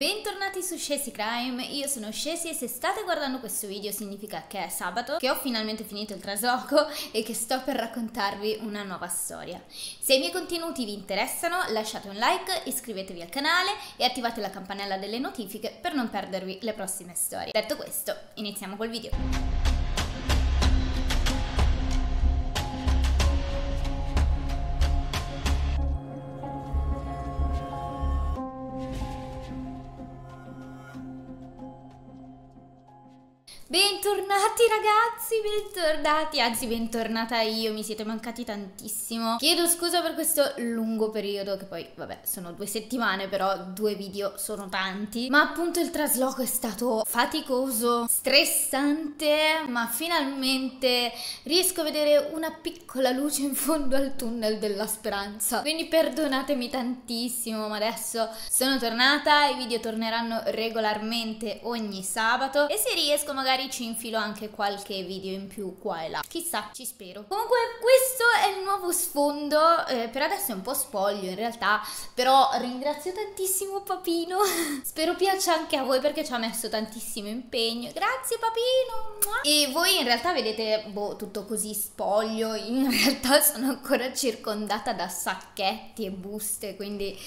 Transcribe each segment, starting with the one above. Bentornati su Shesi Crime, io sono Shesi e se state guardando questo video significa che è sabato, che ho finalmente finito il trasloco e che sto per raccontarvi una nuova storia. Se i miei contenuti vi interessano lasciate un like, iscrivetevi al canale e attivate la campanella delle notifiche per non perdervi le prossime storie. Detto questo, iniziamo col video. Bentornati ragazzi, bentornati, anzi bentornata io, mi siete mancati tantissimo. Chiedo scusa per questo lungo periodo, che poi vabbè sono 2 settimane, però 2 video sono tanti. Ma appunto il trasloco è stato faticoso, stressante, ma finalmente riesco a vedere una piccola luce in fondo al tunnel della speranza. Quindi perdonatemi tantissimo, ma adesso sono tornata, i video torneranno regolarmente ogni sabato e se riesco magari ci infilo anche qualche video in più qua e là, chissà, ci spero. Comunque questo è il nuovo sfondo, per adesso è un po' spoglio in realtà, però ringrazio tantissimo Papino spero piaccia anche a voi perché ci ha messo tantissimo impegno, grazie Papino. E voi in realtà vedete boh, tutto così spoglio, in realtà sono ancora circondata da sacchetti e buste, quindi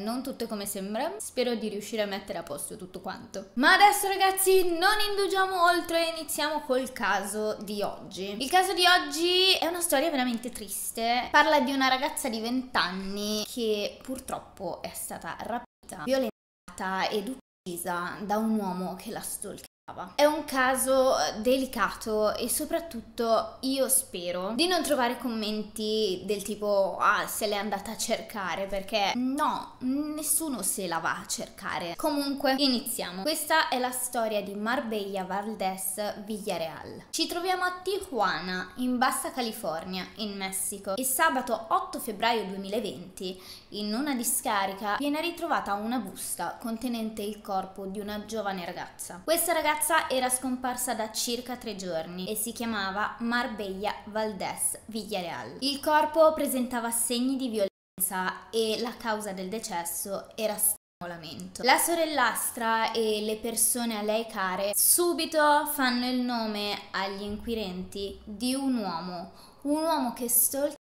non tutto come sembra, spero di riuscire a mettere a posto tutto quanto. Ma adesso ragazzi non indugiamo oltre, iniziamo col caso di oggi. Il caso di oggi è una storia veramente triste, parla di una ragazza di 20 anni che purtroppo è stata rapita, violentata ed uccisa da un uomo che la stalkerà. È un caso delicato e soprattutto io spero di non trovare commenti del tipo ah se l'è andata a cercare, perché no, nessuno se la va a cercare. Comunque iniziamo. Questa è la storia di Marbella Valdez Villarreal. Ci troviamo a Tijuana in Baja California in Messico e sabato 8 febbraio 2020 in una discarica viene ritrovata una busta contenente il corpo di una giovane ragazza. Questa ragazza era scomparsa da circa 3 giorni e si chiamava Marbella Valdez Villarreal. Il corpo presentava segni di violenza e la causa del decesso era strangolamento. La sorellastra e le persone a lei care subito fanno il nome agli inquirenti di un uomo che stalkerava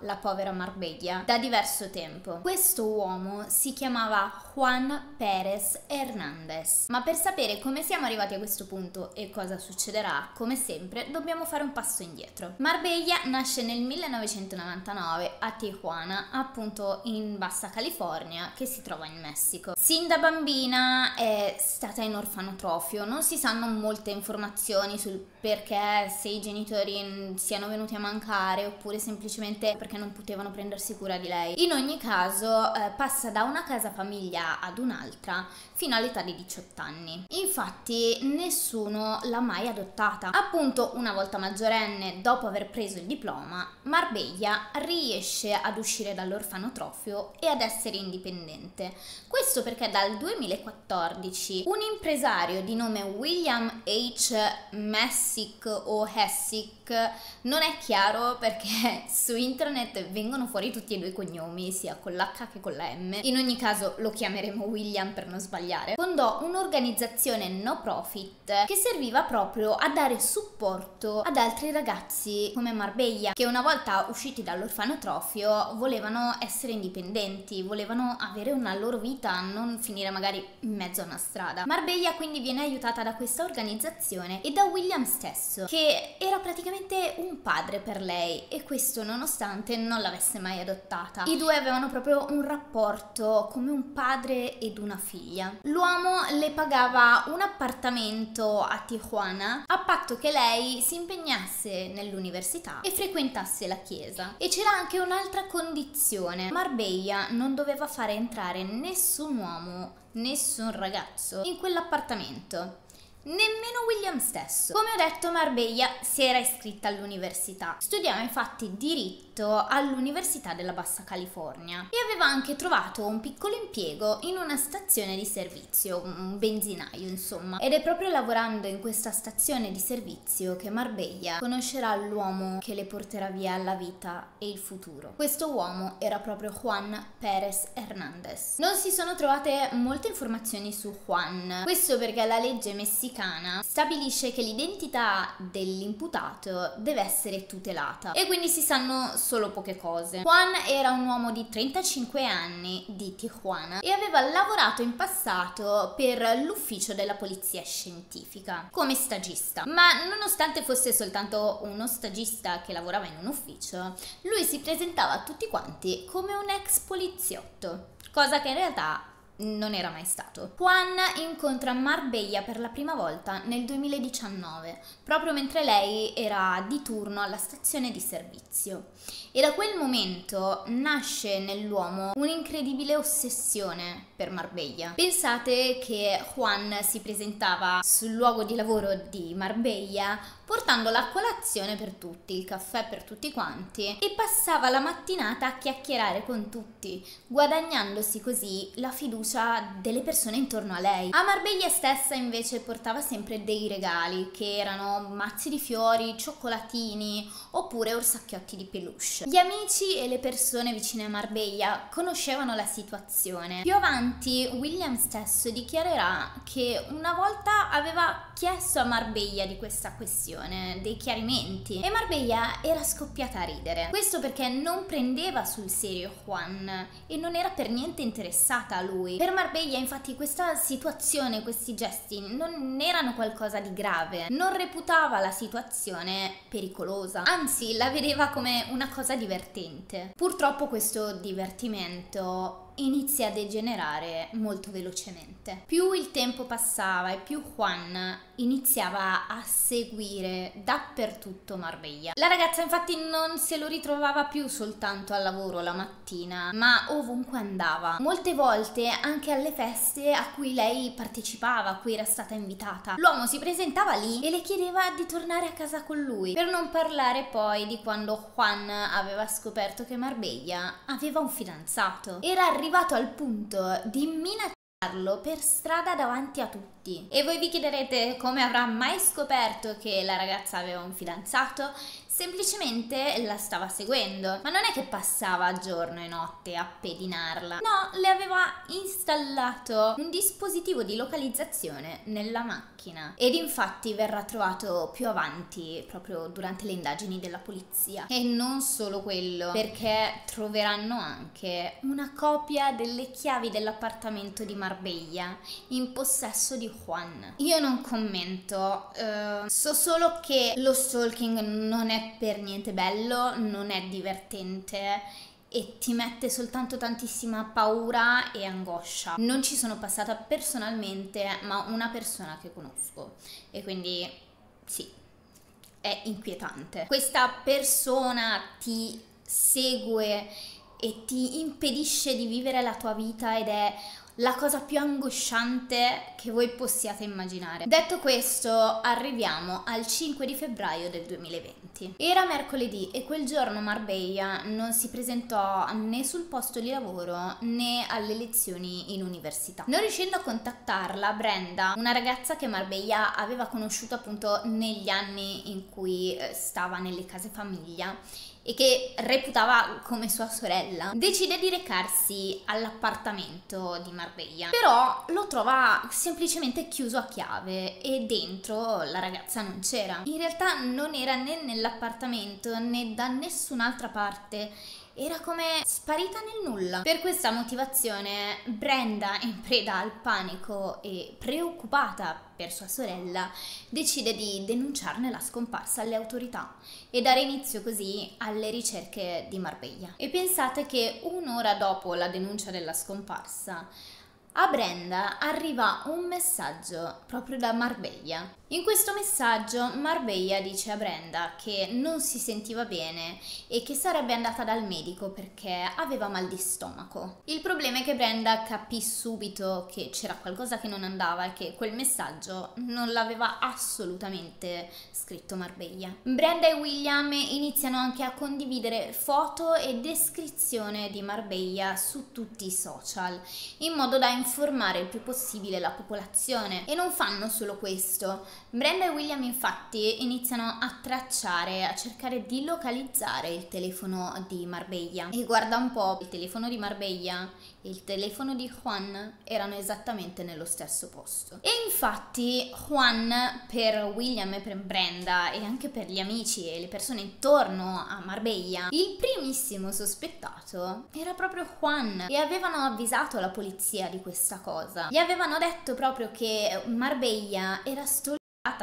la povera Marbella da diverso tempo. Questo uomo si chiamava Juan Perez Hernandez. Ma per sapere come siamo arrivati a questo punto e cosa succederà, come sempre, dobbiamo fare un passo indietro. Marbella nasce nel 1999 a Tijuana, appunto in Baja California, che si trova in Messico. Sin da bambina è stata in orfanotrofio, non si sanno molte informazioni sul perché, se i genitori siano venuti a mancare oppure semplicemente perché non potevano prendersi cura di lei. In ogni caso passa da una casa familiare ad un'altra fino all'età di 18 anni. Infatti nessuno l'ha mai adottata. Appunto una volta maggiorenne, dopo aver preso il diploma, Marbella riesce ad uscire dall'orfanotrofio e ad essere indipendente. Questo perché dal 2014 un impresario di nome William H. Messick o Hessick, non è chiaro perché su internet vengono fuori tutti e 2 cognomi, sia con l'H che con la M, in ogni caso lo chiamo William per non sbagliare, fondò un'organizzazione no profit che serviva proprio a dare supporto ad altri ragazzi come Marbella che una volta usciti dall'orfanotrofio volevano essere indipendenti, volevano avere una loro vita, non finire magari in mezzo a una strada. Marbella quindi viene aiutata da questa organizzazione e da William stesso, che era praticamente un padre per lei, e questo nonostante non l'avesse mai adottata. I due avevano proprio un rapporto come un padre ed una figlia. L'uomo le pagava un appartamento a Tijuana a patto che lei si impegnasse nell'università e frequentasse la chiesa. E c'era anche un'altra condizione: Marbella non doveva fare entrare nessun uomo, nessun ragazzo in quell'appartamento, nemmeno William stesso. Come ho detto, Marbella si era iscritta all'università, studiava infatti diritto diritto all'Università della Baja California e aveva anche trovato un piccolo impiego in una stazione di servizio, un benzinaio insomma, ed è proprio lavorando in questa stazione di servizio che Marbella conoscerà l'uomo che le porterà via la vita e il futuro. Questo uomo era proprio Juan Perez Hernandez. Non si sono trovate molte informazioni su Juan, questo perché la legge messicana stabilisce che l'identità dell'imputato deve essere tutelata e quindi si sanno solo poche cose. Juan era un uomo di 35 anni di Tijuana e aveva lavorato in passato per l'ufficio della polizia scientifica come stagista, ma nonostante fosse soltanto uno stagista che lavorava in un ufficio, lui si presentava a tutti quanti come un ex poliziotto, cosa che in realtà non era mai stato. Juan incontra Marbella per la prima volta nel 2019, proprio mentre lei era di turno alla stazione di servizio, e da quel momento nasce nell'uomo un'incredibile ossessione per Marbella. Pensate che Juan si presentava sul luogo di lavoro di Marbella portando la colazione per tutti, il caffè per tutti quanti, e passava la mattinata a chiacchierare con tutti, guadagnandosi così la fiducia delle persone intorno a lei. A Marbella stessa invece portava sempre dei regali che erano mazzi di fiori, cioccolatini oppure orsacchiotti di peluche. Gli amici e le persone vicine a Marbella conoscevano la situazione. Più avanti William stesso dichiarerà che una volta aveva chiesto a Marbella di questa questione, dei chiarimenti, e Marbella era scoppiata a ridere. Questo perché non prendeva sul serio Juan e non era per niente interessata a lui. Per Marbella infatti questa situazione, questi gesti non erano qualcosa di grave, non reputava la situazione pericolosa, anzi la vedeva come una cosa divertente. Purtroppo questo divertimento inizia a degenerare molto velocemente. Più il tempo passava e più Juan iniziava a seguire dappertutto Marbella. La ragazza infatti non se lo ritrovava più soltanto al lavoro la mattina, ma ovunque andava. Molte volte anche alle feste a cui lei partecipava, a cui era stata invitata. L'uomo si presentava lì e le chiedeva di tornare a casa con lui, per non parlare poi di quando Juan aveva scoperto che Marbella aveva un fidanzato. Era arrivato al punto di minacciarlo per strada davanti a tutti. E voi vi chiederete come avrà mai scoperto che la ragazza aveva un fidanzato? Semplicemente la stava seguendo, ma non è che passava giorno e notte a pedinarla, no, le aveva installato un dispositivo di localizzazione nella macchina, ed infatti verrà trovato più avanti proprio durante le indagini della polizia. E non solo quello, perché troveranno anche una copia delle chiavi dell'appartamento di Marbella in possesso di Juan. Io non commento, so solo che lo stalking non è per niente bello, non è divertente e ti mette soltanto tantissima paura e angoscia. Non ci sono passata personalmente, ma una persona che conosco, e quindi sì, è inquietante. Questa persona ti segue e ti impedisce di vivere la tua vita ed è la cosa più angosciante che voi possiate immaginare. Detto questo, arriviamo al 5 di febbraio del 2020. Era mercoledì e quel giorno Marbella non si presentò né sul posto di lavoro né alle lezioni in università. Non riuscendo a contattarla, Brenda, una ragazza che Marbella aveva conosciuto appunto negli anni in cui stava nelle case famiglia e che reputava come sua sorella, decide di recarsi all'appartamento di Marbella, però lo trova semplicemente chiuso a chiave e dentro la ragazza non c'era. In realtà non era né nell'appartamento né da nessun'altra parte, era come sparita nel nulla. Per questa motivazione Brenda, in preda al panico e preoccupata per sua sorella, decide di denunciarne la scomparsa alle autorità e dare inizio così alle ricerche di Marbella. E pensate che un'ora dopo la denuncia della scomparsa a Brenda arriva un messaggio proprio da Marbella. In questo messaggio Marbella dice a Brenda che non si sentiva bene e che sarebbe andata dal medico perché aveva mal di stomaco. Il problema è che Brenda capì subito che c'era qualcosa che non andava e che quel messaggio non l'aveva assolutamente scritto Marbella. Brenda e William iniziano anche a condividere foto e descrizione di Marbella su tutti i social in modo da informare il più possibile la popolazione, e non fanno solo questo. Brenda e William infatti iniziano a tracciare, a cercare di localizzare il telefono di Marbella, e guarda un po', il telefono di Marbella e il telefono di Juan erano esattamente nello stesso posto. E infatti Juan, per William e per Brenda e anche per gli amici e le persone intorno a Marbella, il primissimo sospettato era proprio Juan, e avevano avvisato la polizia di questa cosa. Gli avevano detto proprio che Marbella era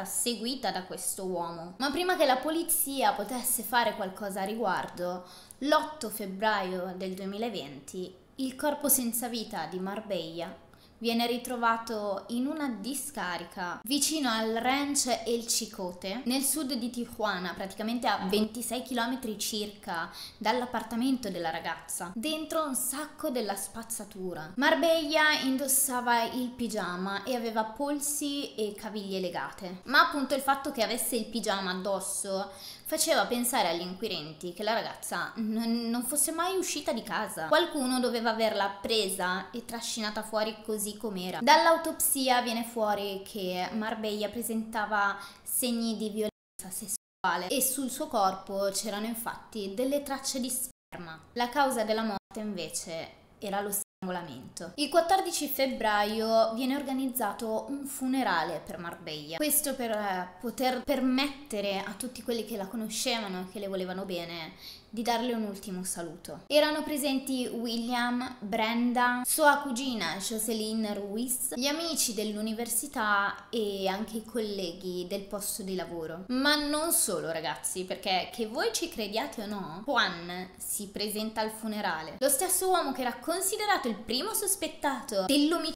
seguita da questo uomo. Ma prima che la polizia potesse fare qualcosa a riguardo, l'8 febbraio del 2020 il corpo senza vita di Marbella viene ritrovato in una discarica vicino al ranch El Chicote, nel sud di Tijuana, praticamente a 26 km circa dall'appartamento della ragazza, dentro un sacco della spazzatura. Marbella indossava il pigiama e aveva polsi e caviglie legate, ma appunto il fatto che avesse il pigiama addosso faceva pensare agli inquirenti che la ragazza non fosse mai uscita di casa. Qualcuno doveva averla presa e trascinata fuori così com'era. Dall'autopsia viene fuori che Marbella presentava segni di violenza sessuale e sul suo corpo c'erano infatti delle tracce di sperma. La causa della morte invece era lo strangolamento. Il 14 febbraio viene organizzato un funerale per Marbella, questo per poter permettere a tutti quelli che la conoscevano e che le volevano bene di darle un ultimo saluto. Erano presenti William, Brenda, sua cugina Jocelyn Ruiz, gli amici dell'università e anche i colleghi del posto di lavoro. Ma non solo, ragazzi, perché, che voi ci crediate o no, Juan si presenta al funerale. Lo stesso uomo che era considerato il primo sospettato dell'omicidio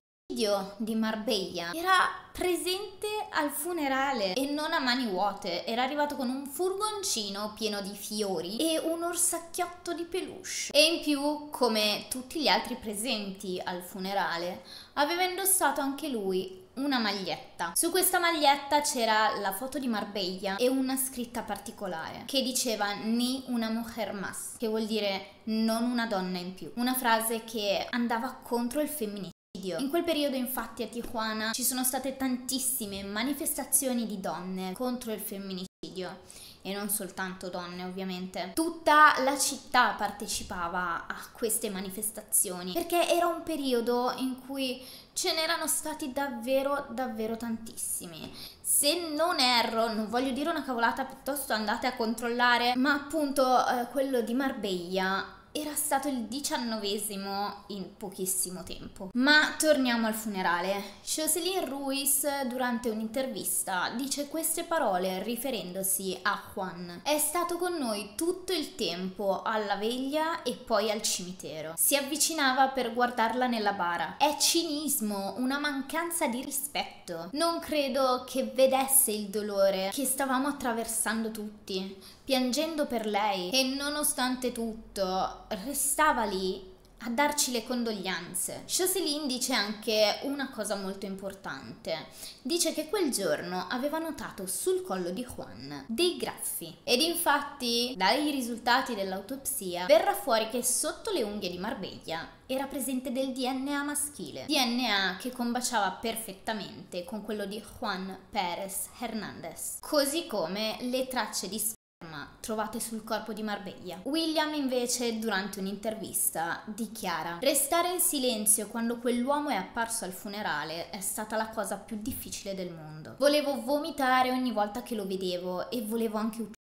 di Marbella era presente al funerale, e non a mani vuote. Era arrivato con un furgoncino pieno di fiori e un orsacchiotto di peluche, e in più, come tutti gli altri presenti al funerale, aveva indossato anche lui una maglietta. Su questa maglietta c'era la foto di Marbella e una scritta particolare che diceva "Ni una mujer más", che vuol dire "non una donna in più", una frase che andava contro il femminismo. In quel periodo infatti a Tijuana ci sono state tantissime manifestazioni di donne contro il femminicidio, e non soltanto donne ovviamente. Tutta la città partecipava a queste manifestazioni perché era un periodo in cui ce n'erano stati davvero tantissimi. Se non erro, non voglio dire una cavolata, piuttosto andate a controllare, ma appunto quello di Marbella era stato il 19° in pochissimo tempo. Ma torniamo al funerale. Jocelyn Ruiz durante un'intervista dice queste parole riferendosi a Juan: "È stato con noi tutto il tempo alla veglia e poi al cimitero. Si avvicinava per guardarla nella bara. È cinismo, una mancanza di rispetto. Non credo che vedesse il dolore che stavamo attraversando tutti, piangendo per lei, e nonostante tutto restava lì a darci le condoglianze." Jocelyn dice anche una cosa molto importante. Dice che quel giorno aveva notato sul collo di Juan dei graffi, ed infatti dai risultati dell'autopsia verrà fuori che sotto le unghie di Marbella era presente del DNA maschile, DNA che combaciava perfettamente con quello di Juan Perez Hernandez, così come le tracce di trovate sul corpo di Marbella. William invece durante un'intervista dichiara: "Restare in silenzio quando quell'uomo è apparso al funerale è stata la cosa più difficile del mondo. Volevo vomitare ogni volta che lo vedevo e volevo anche ucciderlo.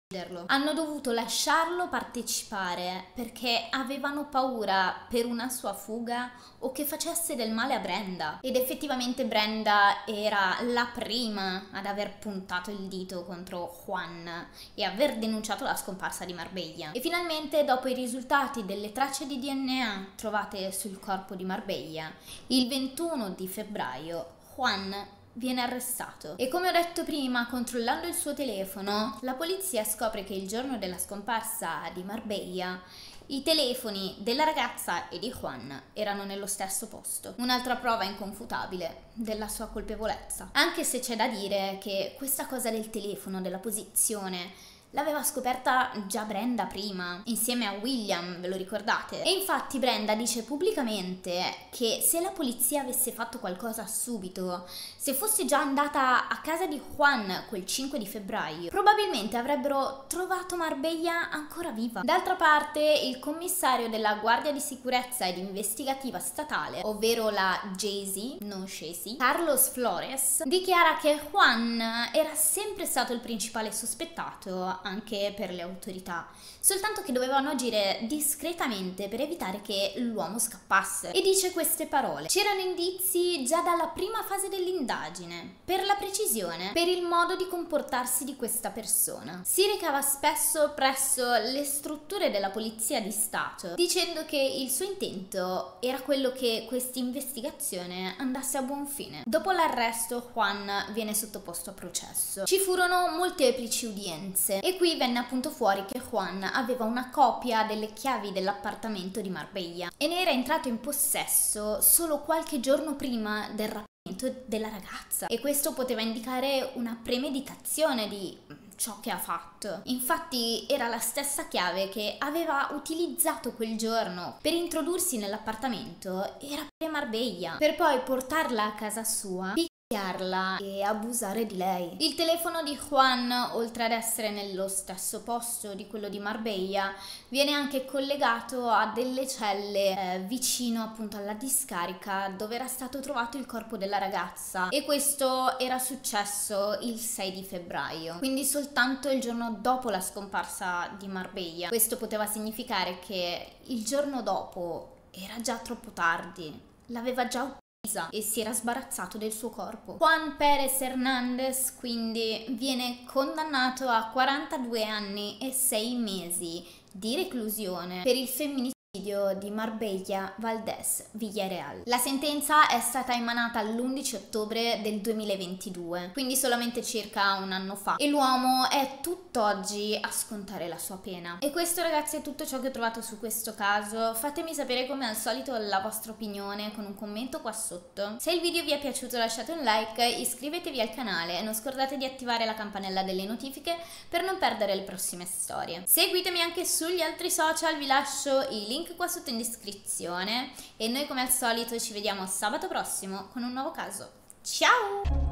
Hanno dovuto lasciarlo partecipare perché avevano paura per una sua fuga o che facesse del male a Brenda." Ed effettivamente Brenda era la prima ad aver puntato il dito contro Juan e aver denunciato la scomparsa di Marbella. E finalmente, dopo i risultati delle tracce di DNA trovate sul corpo di Marbella, il 21 di febbraio Juan viene arrestato e, come ho detto prima, controllando il suo telefono la polizia scopre che il giorno della scomparsa di Marbella i telefoni della ragazza e di Juan erano nello stesso posto, un'altra prova inconfutabile della sua colpevolezza, anche se c'è da dire che questa cosa del telefono, della posizione, l'aveva scoperta già Brenda prima, insieme a William, ve lo ricordate? E infatti Brenda dice pubblicamente che se la polizia avesse fatto qualcosa subito, se fosse già andata a casa di Juan quel 5 di febbraio, probabilmente avrebbero trovato Marbella ancora viva. D'altra parte, il commissario della Guardia di Sicurezza ed Investigativa Statale, ovvero la Shesi, non Shesi, Carlos Flores, dichiara che Juan era sempre stato il principale sospettato anche per le autorità, soltanto che dovevano agire discretamente per evitare che l'uomo scappasse, e dice queste parole: c'erano indizi già dalla prima fase dell'indagine, per la precisione, per il modo di comportarsi di questa persona. Si recava spesso presso le strutture della polizia di Stato, dicendo che il suo intento era quello che questa investigazione andasse a buon fine. Dopo l'arresto Juan viene sottoposto a processo. Ci furono molteplici udienze e qui venne appunto fuori che Juan aveva una copia delle chiavi dell'appartamento di Marbella e ne era entrato in possesso solo qualche giorno prima del rapimento della ragazza, e questo poteva indicare una premeditazione di ciò che ha fatto. Infatti era la stessa chiave che aveva utilizzato quel giorno per introdursi nell'appartamento e rapire Marbella, per poi portarla a casa sua, e abusare di lei. Il telefono di Juan, oltre ad essere nello stesso posto di quello di Marbella, viene anche collegato a delle celle vicino appunto alla discarica dove era stato trovato il corpo della ragazza, e questo era successo il 6 di febbraio, quindi soltanto il giorno dopo la scomparsa di Marbella. Questo poteva significare che il giorno dopo era già troppo tardi, l'aveva già uccisa e si era sbarazzato del suo corpo. Juan Perez Hernandez quindi viene condannato a 42 anni e 6 mesi di reclusione per il femminicidio di Marbella Valdez Villarreal. La sentenza è stata emanata l'11 ottobre del 2022, quindi solamente circa un anno fa, e l'uomo è tutt'oggi a scontare la sua pena. E questo, ragazzi, è tutto ciò che ho trovato su questo caso. Fatemi sapere come al solito la vostra opinione con un commento qua sotto. Se il video vi è piaciuto lasciate un like, iscrivetevi al canale e non scordate di attivare la campanella delle notifiche per non perdere le prossime storie. Seguitemi anche sugli altri social, vi lascio i link qua sotto in descrizione e noi come al solito ci vediamo sabato prossimo con un nuovo caso. Ciao!